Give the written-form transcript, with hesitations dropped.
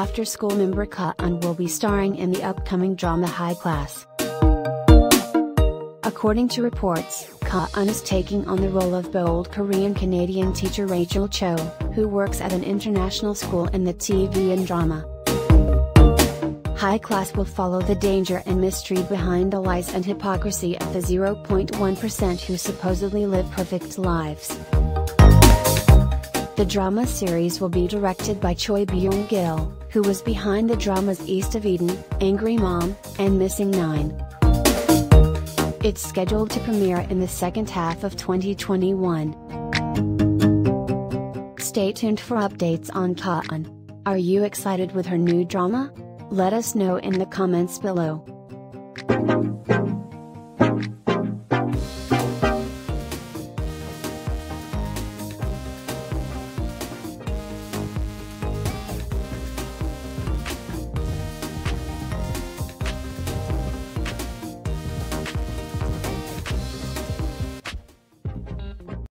After School member Kaeun will be starring in the upcoming drama High Class. According to reports, Kaeun is taking on the role of bold Korean-Canadian teacher Rachel Cho, who works at an international school in the tvN drama. High Class will follow the danger and mystery behind the lies and hypocrisy of the 0.1% who supposedly live perfect lives. The drama series will be directed by Choi Byung-gil, who was behind the dramas East of Eden, Angry Mom, and Missing Nine. It's scheduled to premiere in the second half of 2021. Stay tuned for updates on Kaeun. Are you excited with her new drama? Let us know in the comments below.